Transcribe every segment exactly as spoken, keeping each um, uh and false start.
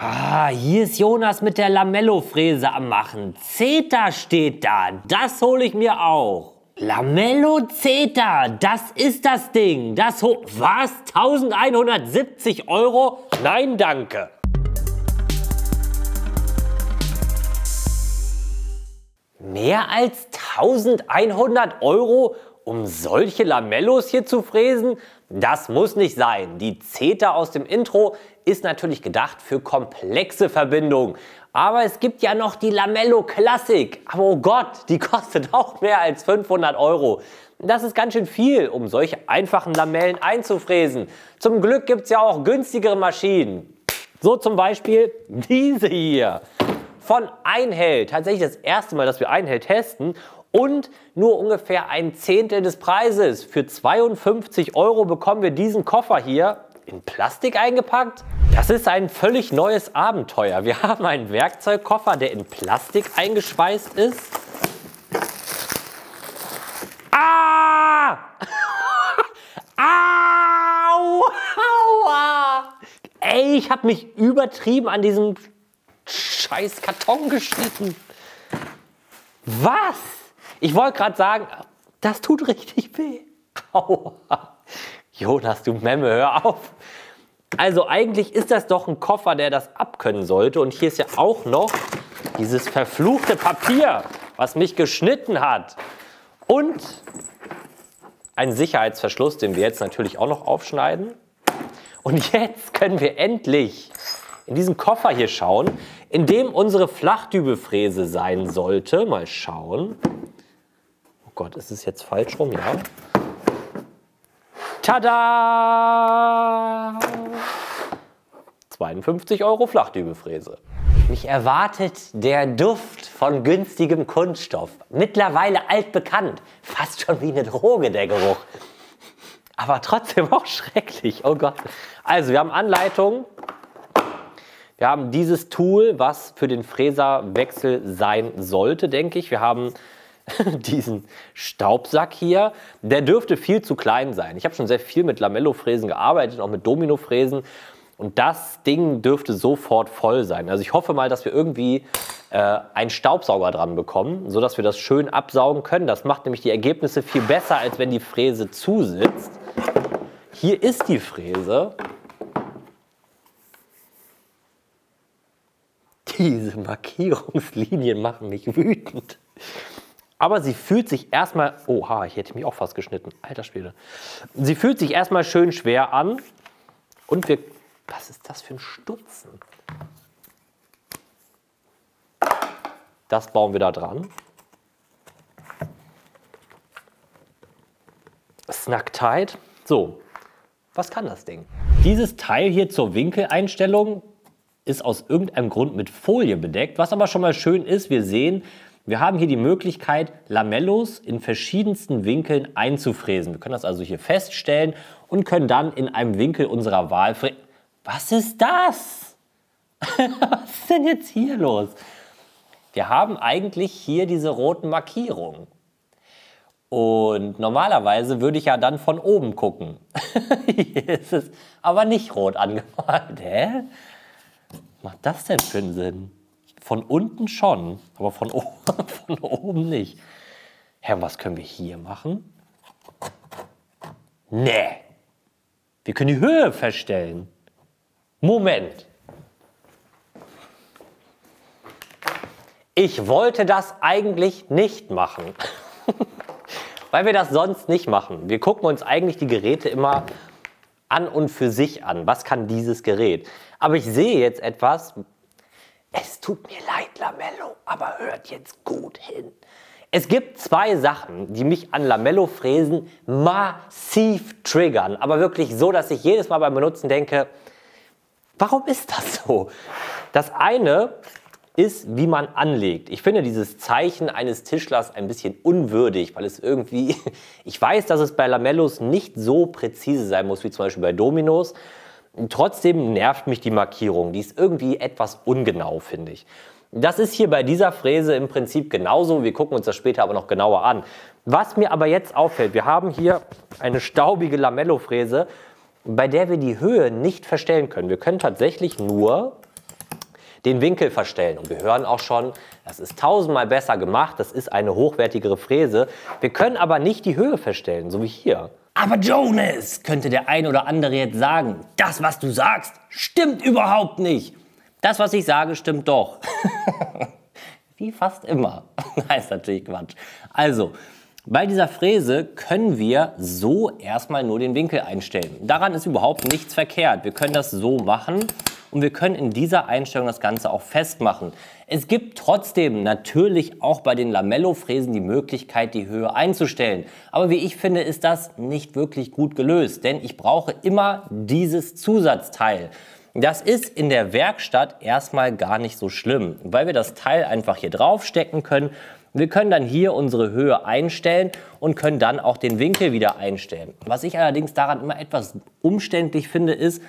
Ah, hier ist Jonas mit der Lamello-Fräse am Machen. Zeta steht da, das hole ich mir auch. Lamello-Zeta, das ist das Ding. Das ho... Was? eintausendeinhundertsiebzig Euro? Nein, danke. Mehr als eintausendeinhundert Euro, um solche Lamellos hier zu fräsen? Das muss nicht sein. Die Zeta aus dem Intro ist natürlich gedacht für komplexe Verbindungen. Aber es gibt ja noch die Lamello Classic. Aber oh Gott, die kostet auch mehr als fünfhundert Euro. Das ist ganz schön viel, um solche einfachen Lamellen einzufräsen. Zum Glück gibt es ja auch günstigere Maschinen. So zum Beispiel diese hier. Von Einhell. Tatsächlich das erste Mal, dass wir Einhell testen. Und nur ungefähr ein Zehntel des Preises. Für zweiundfünfzig Euro bekommen wir diesen Koffer hier in Plastik eingepackt. Das ist ein völlig neues Abenteuer. Wir haben einen Werkzeugkoffer, der in Plastik eingeschweißt ist. Ah! Au! Aua! Ey, ich habe mich übertrieben an diesem scheiß Karton geschnitten. Was? Ich wollte gerade sagen, das tut richtig weh. Aua. Jonas, du Memme, hör auf. Also eigentlich ist das doch ein Koffer, der das abkönnen sollte. Und hier ist ja auch noch dieses verfluchte Papier, was mich geschnitten hat. Und ein Sicherheitsverschluss, den wir jetzt natürlich auch noch aufschneiden. Und jetzt können wir endlich in diesen Koffer hier schauen, in dem unsere Flachdübelfräse sein sollte. Mal schauen. Oh Gott, ist es jetzt falsch rum? Ja. Tada! zweiundfünfzig Euro Flachdübelfräse. Mich erwartet der Duft von günstigem Kunststoff. Mittlerweile altbekannt. Fast schon wie eine Droge, der Geruch. Aber trotzdem auch schrecklich. Oh Gott. Also, wir haben Anleitungen. Wir haben dieses Tool, was für den Fräserwechsel sein sollte, denke ich. Wir haben diesen Staubsack hier, der dürfte viel zu klein sein. Ich habe schon sehr viel mit Lamello-Fräsen gearbeitet, auch mit Domino-Fräsen. Und das Ding dürfte sofort voll sein. Also ich hoffe mal, dass wir irgendwie äh, einen Staubsauger dran bekommen, sodass wir das schön absaugen können. Das macht nämlich die Ergebnisse viel besser, als wenn die Fräse zusitzt. Hier ist die Fräse. Diese Markierungslinien machen mich wütend. Aber sie fühlt sich erstmal, oha, ich hätte mich auch fast geschnitten, alter Schwede. Sie fühlt sich erstmal schön schwer an und wir, was ist das für ein Stutzen? Das bauen wir da dran. Snack tight. So, was kann das Ding? Dieses Teil hier zur Winkeleinstellung ist aus irgendeinem Grund mit Folie bedeckt, was aber schon mal schön ist, wir sehen, wir haben hier die Möglichkeit, Lamellos in verschiedensten Winkeln einzufräsen. Wir können das also hier feststellen und können dann in einem Winkel unserer Wahl fräsen. Was ist das? Was ist denn jetzt hier los? Wir haben eigentlich hier diese roten Markierungen. Und normalerweise würde ich ja dann von oben gucken. Hier ist es aber nicht rot angemalt. Hä? Was macht das denn für einen Sinn? Von unten schon, aber von oben, von oben nicht. Hä, was können wir hier machen? Nee. Wir können die Höhe verstellen. Moment. Ich wollte das eigentlich nicht machen. Weil wir das sonst nicht machen. Wir gucken uns eigentlich die Geräte immer an und für sich an. Was kann dieses Gerät? Aber ich sehe jetzt etwas. Es tut mir leid, Lamello, aber hört jetzt gut hin. Es gibt zwei Sachen, die mich an Lamello-Fräsen massiv triggern. Aber wirklich so, dass ich jedes Mal beim Benutzen denke, warum ist das so? Das eine ist, wie man anlegt. Ich finde dieses Zeichen eines Tischlers ein bisschen unwürdig, weil es irgendwie... Ich weiß, dass es bei Lamellos nicht so präzise sein muss, wie zum Beispiel bei Dominos. Trotzdem nervt mich die Markierung, die ist irgendwie etwas ungenau, finde ich. Das ist hier bei dieser Fräse im Prinzip genauso, wir gucken uns das später aber noch genauer an. Was mir aber jetzt auffällt, wir haben hier eine staubige Lamello-Fräse, bei der wir die Höhe nicht verstellen können. Wir können tatsächlich nur den Winkel verstellen. Und wir hören auch schon, das ist tausendmal besser gemacht, das ist eine hochwertigere Fräse. Wir können aber nicht die Höhe verstellen, so wie hier. Aber Jonas, könnte der ein oder andere jetzt sagen, das, was du sagst, stimmt überhaupt nicht. Das, was ich sage, stimmt doch. Wie fast immer. Das ist natürlich Quatsch. Also, bei dieser Fräse können wir so erstmal nur den Winkel einstellen. Daran ist überhaupt nichts verkehrt. Wir können das so machen und wir können in dieser Einstellung das Ganze auch festmachen. Es gibt trotzdem natürlich auch bei den Lamello-Fräsen die Möglichkeit, die Höhe einzustellen. Aber wie ich finde, ist das nicht wirklich gut gelöst, denn ich brauche immer dieses Zusatzteil. Das ist in der Werkstatt erstmal gar nicht so schlimm, weil wir das Teil einfach hier draufstecken können. Wir können dann hier unsere Höhe einstellen und können dann auch den Winkel wieder einstellen. Was ich allerdings daran immer etwas umständlich finde, ist,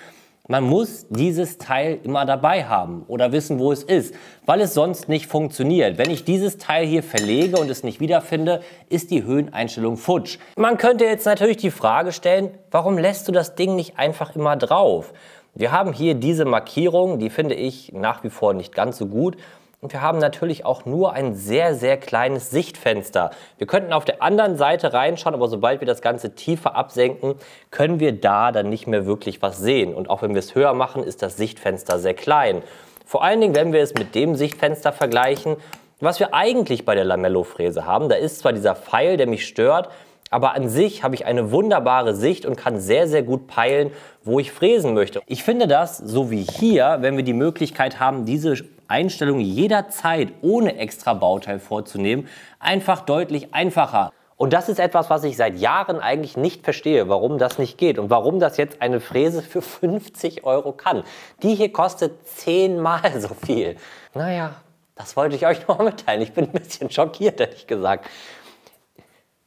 man muss dieses Teil immer dabei haben oder wissen, wo es ist, weil es sonst nicht funktioniert. Wenn ich dieses Teil hier verlege und es nicht wiederfinde, ist die Höheneinstellung futsch. Man könnte jetzt natürlich die Frage stellen, warum lässt du das Ding nicht einfach immer drauf? Wir haben hier diese Markierung, die finde ich nach wie vor nicht ganz so gut. Und wir haben natürlich auch nur ein sehr, sehr kleines Sichtfenster. Wir könnten auf der anderen Seite reinschauen, aber sobald wir das Ganze tiefer absenken, können wir da dann nicht mehr wirklich was sehen. Und auch wenn wir es höher machen, ist das Sichtfenster sehr klein. Vor allen Dingen, wenn wir es mit dem Sichtfenster vergleichen, was wir eigentlich bei der Lamello-Fräse haben. Da ist zwar dieser Pfeil, der mich stört, aber an sich habe ich eine wunderbare Sicht und kann sehr, sehr gut peilen, wo ich fräsen möchte. Ich finde das, so wie hier, wenn wir die Möglichkeit haben, diese Einstellung jederzeit ohne extra Bauteil vorzunehmen, einfach deutlich einfacher. Und das ist etwas, was ich seit Jahren eigentlich nicht verstehe, warum das nicht geht und warum das jetzt eine Fräse für fünfzig Euro kann. Die hier kostet zehnmal so viel. Naja, das wollte ich euch noch mitteilen. Ich bin ein bisschen schockiert, ehrlich gesagt.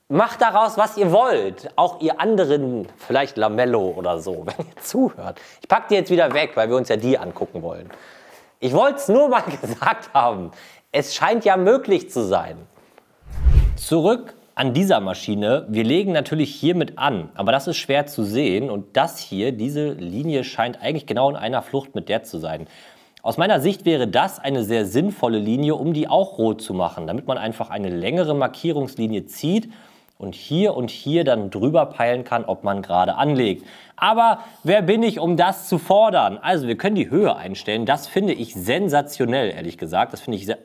Macht daraus, was ihr wollt. Auch ihr anderen, vielleicht Lamello oder so, wenn ihr zuhört. Ich packe die jetzt wieder weg, weil wir uns ja die angucken wollen. Ich wollte es nur mal gesagt haben. Es scheint ja möglich zu sein. Zurück an dieser Maschine. Wir legen natürlich hiermit an, aber das ist schwer zu sehen. Und das hier, diese Linie scheint eigentlich genau in einer Flucht mit der zu sein. Aus meiner Sicht wäre das eine sehr sinnvolle Linie, um die auch rot zu machen, damit man einfach eine längere Markierungslinie zieht und hier und hier dann drüber peilen kann, ob man gerade anlegt. Aber wer bin ich, um das zu fordern? Also wir können die Höhe einstellen. Das finde ich sensationell, ehrlich gesagt. Das finde ich sehr,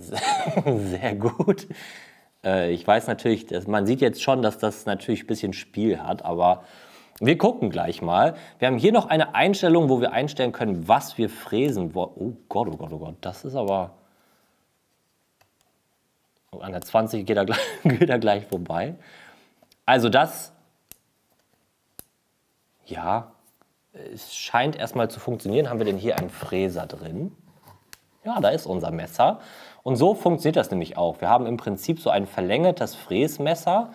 sehr gut. Äh, ich weiß natürlich, dass, man sieht jetzt schon, dass das natürlich ein bisschen Spiel hat, aber wir gucken gleich mal. Wir haben hier noch eine Einstellung, wo wir einstellen können, was wir fräsen wollen. Oh Gott, oh Gott, oh Gott, das ist aber... An der zwanzig geht er, gleich, geht er gleich vorbei. Also das, ja, es scheint erstmal zu funktionieren. Haben wir denn hier einen Fräser drin? Ja, da ist unser Messer. Und so funktioniert das nämlich auch. Wir haben im Prinzip so ein verlängertes Fräsmesser,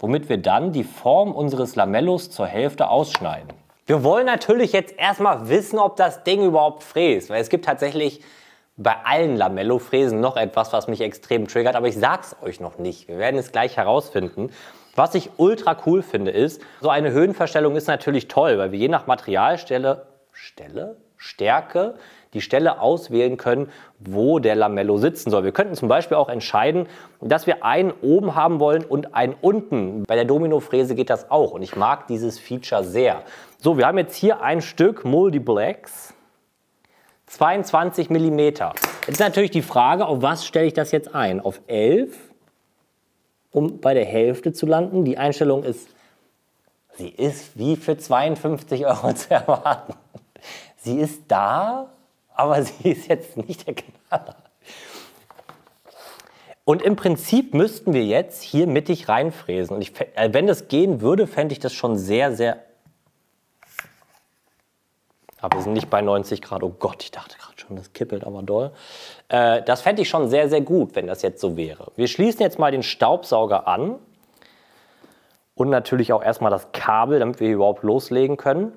womit wir dann die Form unseres Lamellos zur Hälfte ausschneiden. Wir wollen natürlich jetzt erstmal wissen, ob das Ding überhaupt fräst, weil es gibt tatsächlich bei allen Lamello-Fräsen noch etwas, was mich extrem triggert, aber ich sag's euch noch nicht. Wir werden es gleich herausfinden. Was ich ultra cool finde ist, so eine Höhenverstellung ist natürlich toll, weil wir je nach Materialstelle, Stelle, Stärke, die Stelle auswählen können, wo der Lamello sitzen soll. Wir könnten zum Beispiel auch entscheiden, dass wir einen oben haben wollen und einen unten. Bei der Domino-Fräse geht das auch und ich mag dieses Feature sehr. So, wir haben jetzt hier ein Stück Multiplex. zweiundzwanzig Millimeter. Jetzt ist natürlich die Frage, auf was stelle ich das jetzt ein? Auf elf, um bei der Hälfte zu landen. Die Einstellung ist, sie ist wie für zweiundfünfzig Euro zu erwarten. Sie ist da, aber sie ist jetzt nicht der Knaller. Und im Prinzip müssten wir jetzt hier mittig reinfräsen. Und ich, wenn das gehen würde, fände ich das schon sehr, sehr... Aber wir sind nicht bei neunzig Grad. Oh Gott, ich dachte gerade schon, das kippelt aber doll. Äh, das fände ich schon sehr, sehr gut, wenn das jetzt so wäre. Wir schließen jetzt mal den Staubsauger an. Und natürlich auch erstmal das Kabel, damit wir hier überhaupt loslegen können.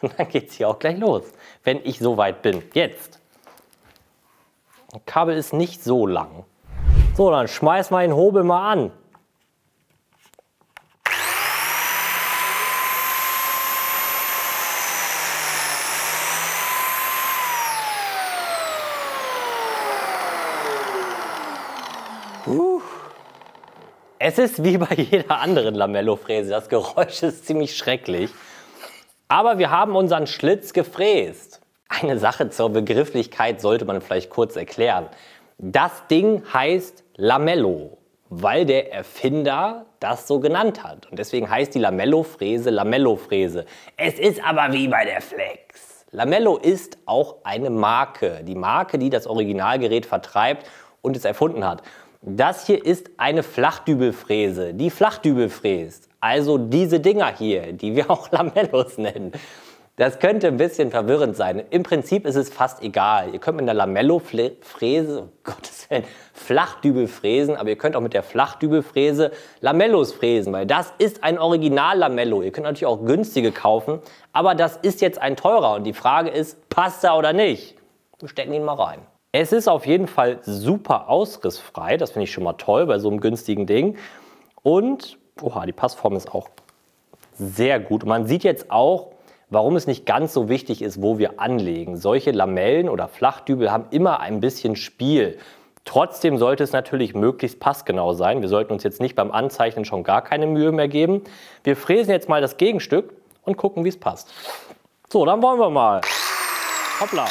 Und dann geht es hier auch gleich los, wenn ich so weit bin. Jetzt. Das Kabel ist nicht so lang. So, dann schmeiß mal den Hobel mal an. Es ist wie bei jeder anderen Lamello-Fräse. Das Geräusch ist ziemlich schrecklich. Aber wir haben unseren Schlitz gefräst. Eine Sache zur Begrifflichkeit sollte man vielleicht kurz erklären. Das Ding heißt Lamello, weil der Erfinder das so genannt hat. Und deswegen heißt die Lamello-Fräse Lamello-Fräse. Es ist aber wie bei der Flex. Lamello ist auch eine Marke. Die Marke, die das Originalgerät vertreibt und es erfunden hat. Das hier ist eine Flachdübelfräse, die Flachdübel fräst. Also diese Dinger hier, die wir auch Lamellos nennen. Das könnte ein bisschen verwirrend sein. Im Prinzip ist es fast egal. Ihr könnt mit einer Lamello-Fräse, um Gottes Willen, Flachdübel fräsen, aber ihr könnt auch mit der Flachdübelfräse Lamellos fräsen, weil das ist ein Original-Lamello. Ihr könnt natürlich auch günstige kaufen, aber das ist jetzt ein teurer und die Frage ist, passt er oder nicht? Wir stecken ihn mal rein. Es ist auf jeden Fall super ausrissfrei. Das finde ich schon mal toll bei so einem günstigen Ding. Und, oha, die Passform ist auch sehr gut. Und man sieht jetzt auch, warum es nicht ganz so wichtig ist, wo wir anlegen. Solche Lamellen oder Flachdübel haben immer ein bisschen Spiel. Trotzdem sollte es natürlich möglichst passgenau sein. Wir sollten uns jetzt nicht beim Anzeichnen schon gar keine Mühe mehr geben. Wir fräsen jetzt mal das Gegenstück und gucken, wie es passt. So, dann wollen wir mal. Hoppla.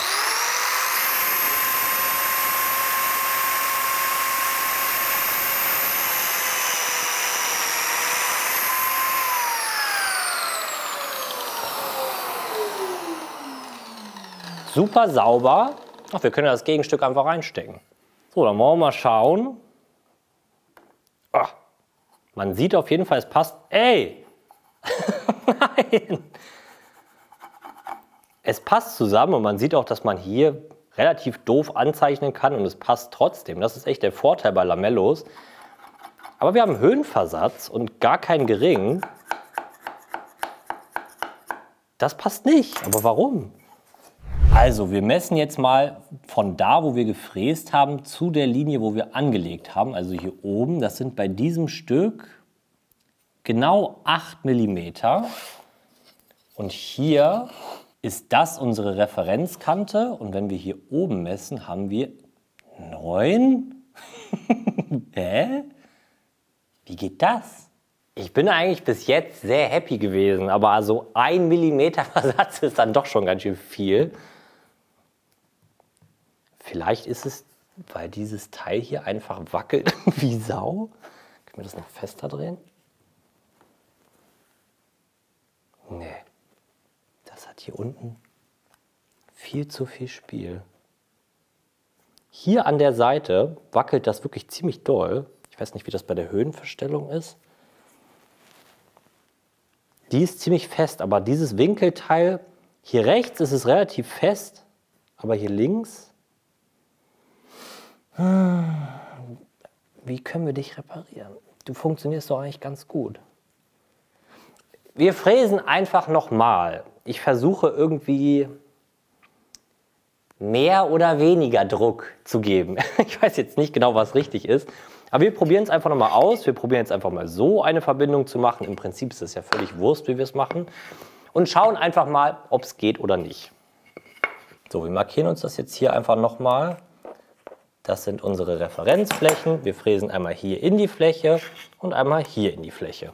Super sauber. Ach, wir können das Gegenstück einfach reinstecken. So, dann wollen wir mal schauen. Ach, man sieht auf jeden Fall, es passt. Ey! Nein! Es passt zusammen und man sieht auch, dass man hier relativ doof anzeichnen kann und es passt trotzdem. Das ist echt der Vorteil bei Lamellos. Aber wir haben Höhenversatz und gar keinen geringen. Das passt nicht. Aber warum? Also, wir messen jetzt mal von da, wo wir gefräst haben, zu der Linie, wo wir angelegt haben. Also hier oben, das sind bei diesem Stück genau acht Millimeter. Und hier ist das unsere Referenzkante. Und wenn wir hier oben messen, haben wir neun. Hä? Wie geht das? Ich bin eigentlich bis jetzt sehr happy gewesen, aber also ein Millimeter Versatz ist dann doch schon ganz schön viel. Vielleicht ist es, weil dieses Teil hier einfach wackelt wie Sau. Können wir das noch fester drehen? Nee. Das hat hier unten viel zu viel Spiel. Hier an der Seite wackelt das wirklich ziemlich doll. Ich weiß nicht, wie das bei der Höhenverstellung ist. Die ist ziemlich fest, aber dieses Winkelteil, hier rechts ist es relativ fest, aber hier links, wie können wir dich reparieren? Du funktionierst doch eigentlich ganz gut. Wir fräsen einfach nochmal. Ich versuche irgendwie mehr oder weniger Druck zu geben. Ich weiß jetzt nicht genau, was richtig ist. Aber wir probieren es einfach nochmal aus. Wir probieren jetzt einfach mal so eine Verbindung zu machen. Im Prinzip ist es ja völlig Wurst, wie wir es machen. Und schauen einfach mal, ob es geht oder nicht. So, wir markieren uns das jetzt hier einfach nochmal. Das sind unsere Referenzflächen. Wir fräsen einmal hier in die Fläche und einmal hier in die Fläche.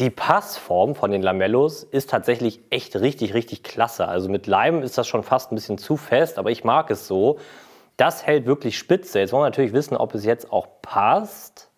Die Passform von den Lamellos ist tatsächlich echt richtig, richtig klasse. Also mit Leim ist das schon fast ein bisschen zu fest, aber ich mag es so. Das hält wirklich spitze. Jetzt wollen wir natürlich wissen, ob es jetzt auch passt.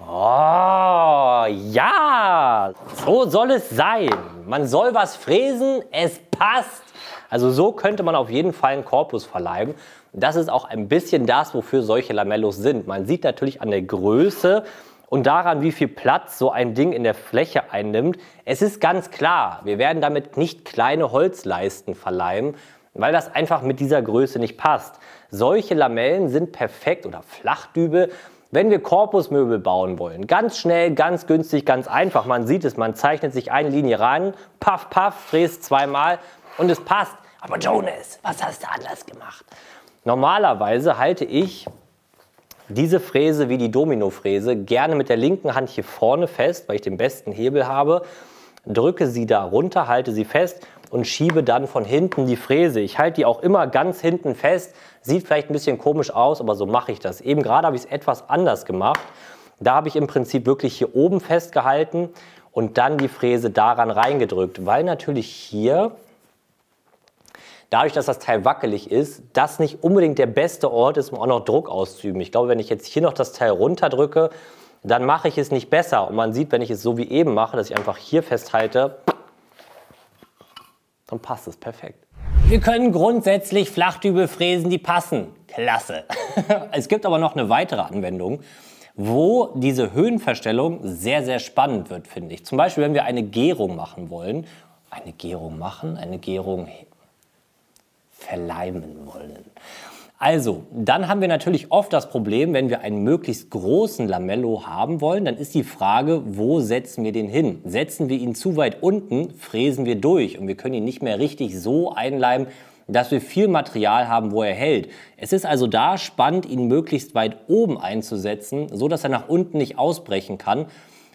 Oh, ja! So soll es sein. Man soll was fräsen, es passt. Also so könnte man auf jeden Fall einen Korpus verleiben. Das ist auch ein bisschen das, wofür solche Lamellos sind. Man sieht natürlich an der Größe und daran, wie viel Platz so ein Ding in der Fläche einnimmt. Es ist ganz klar, wir werden damit nicht kleine Holzleisten verleimen, weil das einfach mit dieser Größe nicht passt. Solche Lamellen sind perfekt, oder Flachdübel Wenn wir Korpusmöbel bauen wollen, ganz schnell, ganz günstig, ganz einfach, man sieht es, man zeichnet sich eine Linie ran, paff, paff, fräst zweimal und es passt. Aber Jonas, was hast du anders gemacht? Normalerweise halte ich diese Fräse wie die Domino-Fräse gerne mit der linken Hand hier vorne fest, weil ich den besten Hebel habe, drücke sie da runter, halte sie fest und schiebe dann von hinten die Fräse. Ich halte die auch immer ganz hinten fest. Sieht vielleicht ein bisschen komisch aus, aber so mache ich das. Eben gerade habe ich es etwas anders gemacht. Da habe ich im Prinzip wirklich hier oben festgehalten und dann die Fräse daran reingedrückt, weil natürlich hier, dadurch, dass das Teil wackelig ist, das nicht unbedingt der beste Ort ist, um auch noch Druck auszuüben. Ich glaube, wenn ich jetzt hier noch das Teil runterdrücke, dann mache ich es nicht besser. Und man sieht, wenn ich es so wie eben mache, dass ich einfach hier festhalte, dann passt es perfekt. Wir können grundsätzlich Flachdübel fräsen, die passen. Klasse. Es gibt aber noch eine weitere Anwendung, wo diese Höhenverstellung sehr, sehr spannend wird, finde ich. Zum Beispiel, wenn wir eine Gärung machen wollen, eine Gärung machen, eine Gärung verleimen wollen. Also, dann haben wir natürlich oft das Problem, wenn wir einen möglichst großen Lamello haben wollen, dann ist die Frage, wo setzen wir den hin? Setzen wir ihn zu weit unten, fräsen wir durch und wir können ihn nicht mehr richtig so einleimen, dass wir viel Material haben, wo er hält. Es ist also da spannend, ihn möglichst weit oben einzusetzen, so dass er nach unten nicht ausbrechen kann.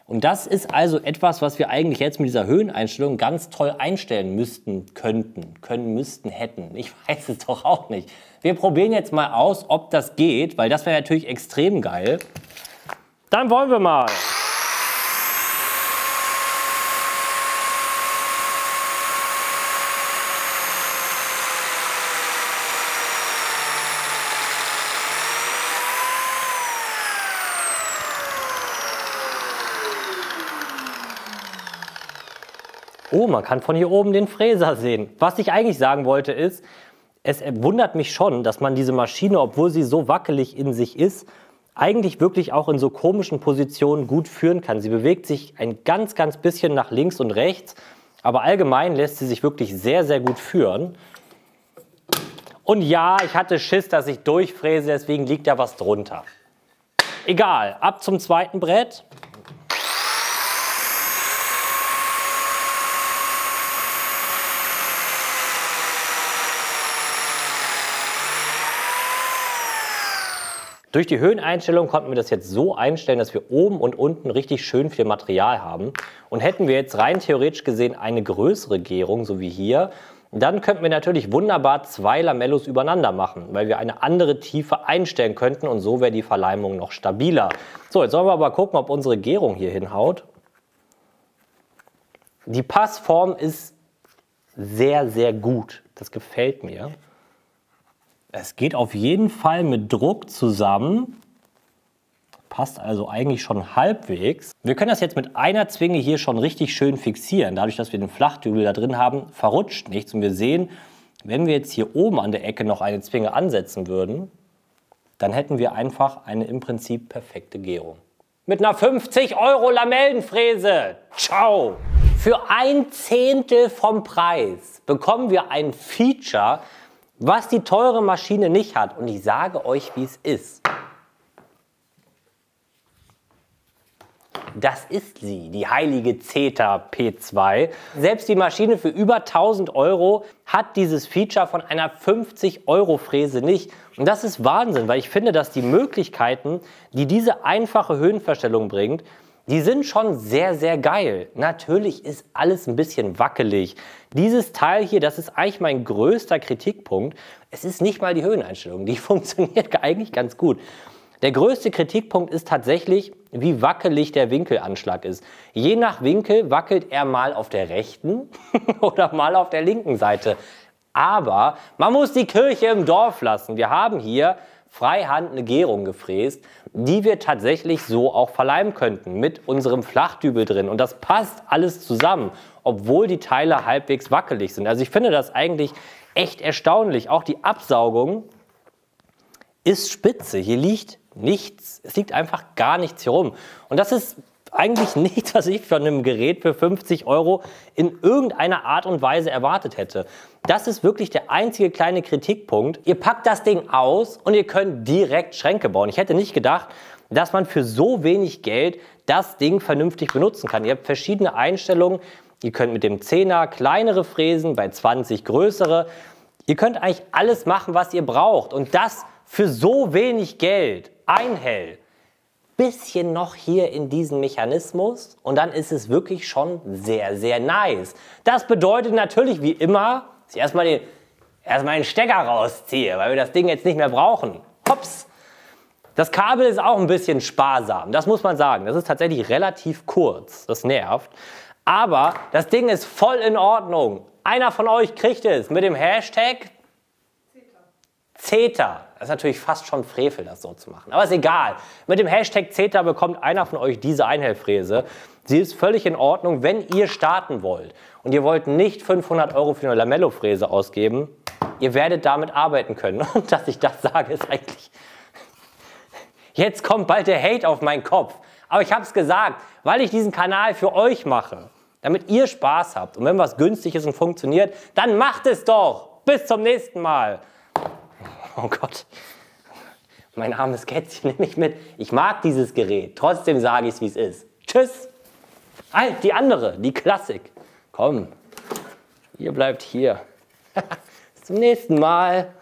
Und das ist also etwas, was wir eigentlich jetzt mit dieser Höheneinstellung ganz toll einstellen müssten, könnten, können, müssten, hätten. Ich weiß es doch auch nicht. Wir probieren jetzt mal aus, ob das geht, weil das wäre natürlich extrem geil. Dann wollen wir mal. Oh, man kann von hier oben den Fräser sehen. Was ich eigentlich sagen wollte ist, es wundert mich schon, dass man diese Maschine, obwohl sie so wackelig in sich ist, eigentlich wirklich auch in so komischen Positionen gut führen kann. Sie bewegt sich ein ganz, ganz bisschen nach links und rechts, aber allgemein lässt sie sich wirklich sehr, sehr gut führen. Und ja, ich hatte Schiss, dass ich durchfräse, deswegen liegt da was drunter. Egal, ab zum zweiten Brett. Durch die Höheneinstellung konnten wir das jetzt so einstellen, dass wir oben und unten richtig schön viel Material haben. Und hätten wir jetzt rein theoretisch gesehen eine größere Gärung, so wie hier, dann könnten wir natürlich wunderbar zwei Lamellos übereinander machen, weil wir eine andere Tiefe einstellen könnten und so wäre die Verleimung noch stabiler. So, jetzt sollen wir aber gucken, ob unsere Gärung hier hinhaut. Die Passform ist sehr, sehr gut. Das gefällt mir. Es geht auf jeden Fall mit Druck zusammen, passt also eigentlich schon halbwegs. Wir können das jetzt mit einer Zwinge hier schon richtig schön fixieren. Dadurch, dass wir den Flachdübel da drin haben, verrutscht nichts. Und wir sehen, wenn wir jetzt hier oben an der Ecke noch eine Zwinge ansetzen würden, dann hätten wir einfach eine im Prinzip perfekte Gärung. Mit einer fünfzig Euro Lamellenfräse. Ciao! Für ein Zehntel vom Preis bekommen wir ein Feature, was die teure Maschine nicht hat. Und ich sage euch, wie es ist. Das ist sie, die heilige Zeta P zwei. Selbst die Maschine für über tausend Euro hat dieses Feature von einer fünfzig Euro Fräse nicht. Und das ist Wahnsinn, weil ich finde, dass die Möglichkeiten, die diese einfache Höhenverstellung bringt, die sind schon sehr, sehr geil. Natürlich ist alles ein bisschen wackelig. Dieses Teil hier, das ist eigentlich mein größter Kritikpunkt. Es ist nicht mal die Höheneinstellung, die funktioniert eigentlich ganz gut. Der größte Kritikpunkt ist tatsächlich, wie wackelig der Winkelanschlag ist. Je nach Winkel wackelt er mal auf der rechten oder mal auf der linken Seite. Aber man muss die Kirche im Dorf lassen. Wir haben hier freihand eine Gärung gefräst, die wir tatsächlich so auch verleimen könnten mit unserem Flachdübel drin. Und das passt alles zusammen, obwohl die Teile halbwegs wackelig sind. Also ich finde das eigentlich echt erstaunlich. Auch die Absaugung ist spitze. Hier liegt nichts, es liegt einfach gar nichts hier rum. Und das ist eigentlich nichts, was ich von einem Gerät für fünfzig Euro in irgendeiner Art und Weise erwartet hätte. Das ist wirklich der einzige kleine Kritikpunkt. Ihr packt das Ding aus und ihr könnt direkt Schränke bauen. Ich hätte nicht gedacht, dass man für so wenig Geld das Ding vernünftig benutzen kann. Ihr habt verschiedene Einstellungen. Ihr könnt mit dem Zehner kleinere fräsen, bei zwanzig größere. Ihr könnt eigentlich alles machen, was ihr braucht. Und das für so wenig Geld. Einhell. Bisschen noch hier in diesen Mechanismus und dann ist es wirklich schon sehr, sehr nice. Das bedeutet natürlich wie immer, dass ich erstmal den, erstmal den Stecker rausziehe, weil wir das Ding jetzt nicht mehr brauchen. Hops! Das Kabel ist auch ein bisschen sparsam, das muss man sagen. Das ist tatsächlich relativ kurz, das nervt. Aber das Ding ist voll in Ordnung. Einer von euch kriegt es mit dem Hashtag Zeta. Das ist natürlich fast schon Frevel, das so zu machen. Aber ist egal. Mit dem Hashtag Zeta bekommt einer von euch diese Einhellfräse. Sie ist völlig in Ordnung, wenn ihr starten wollt. Und ihr wollt nicht fünfhundert Euro für eine Lamello-Fräse ausgeben. Ihr werdet damit arbeiten können. Und dass ich das sage, ist eigentlich... Jetzt kommt bald der Hate auf meinen Kopf. Aber ich habe es gesagt, weil ich diesen Kanal für euch mache. Damit ihr Spaß habt. Und wenn was günstig ist und funktioniert, dann macht es doch. Bis zum nächsten Mal. Oh Gott, mein armes Kätzchen nehme ich mit. Ich mag dieses Gerät, trotzdem sage ich es, wie es ist. Tschüss. Halt, die andere, die Classic. Komm, ihr bleibt hier. Bis zum nächsten Mal.